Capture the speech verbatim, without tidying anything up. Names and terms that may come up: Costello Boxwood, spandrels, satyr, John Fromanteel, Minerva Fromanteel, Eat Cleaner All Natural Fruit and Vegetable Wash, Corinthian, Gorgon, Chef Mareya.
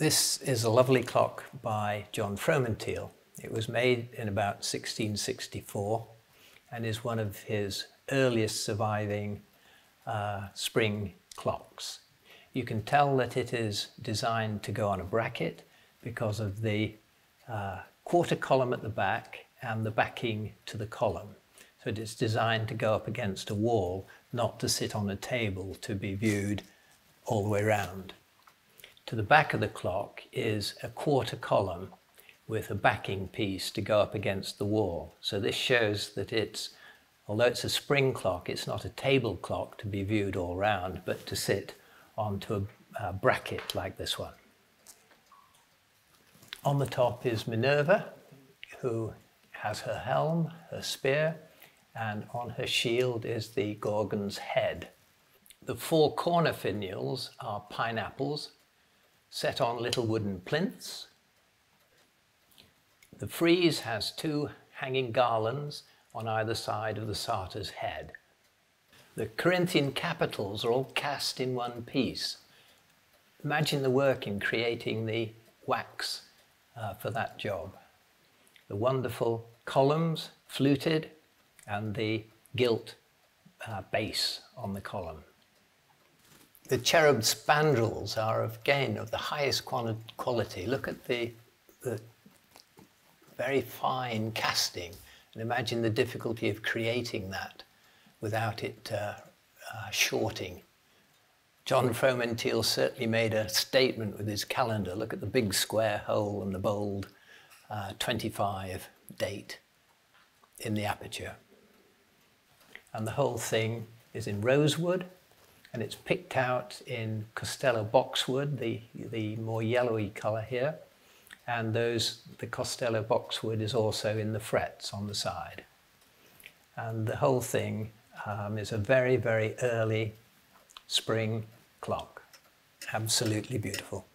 This is a lovely clock by John Fromanteel. It was made in about sixteen sixty-four and is one of his earliest surviving uh, spring clocks. You can tell that it is designed to go on a bracket because of the uh, quarter column at the back and the backing to the column. So it is designed to go up against a wall, not to sit on a table to be viewed all the way round. To the back of the clock is a quarter column with a backing piece to go up against the wall. So this shows that it's, although it's a spring clock, it's not a table clock to be viewed all round, but to sit onto a, a bracket like this one. On the top is Minerva, who has her helm, her spear, and on her shield is the Gorgon's head. The four corner finials are pineapples set on little wooden plinths. The frieze has two hanging garlands on either side of the Satyr's head. The Corinthian capitals are all cast in one piece. Imagine the work in creating the wax uh, for that job. The wonderful columns, fluted, and the gilt uh, base on the column. The cherub spandrels are, again, of the highest quality. Look at the, the very fine casting and imagine the difficulty of creating that without it uh, uh, shorting. John Fromanteel certainly made a statement with his calendar. Look at the big square hole and the bold uh, twenty-five date in the aperture. And the whole thing is in rosewood, and it's picked out in Costello boxwood, the, the more yellowy colour here, and those, the Costello boxwood is also in the frets on the side. And the whole thing um, is a very, very early spring clock. Absolutely beautiful.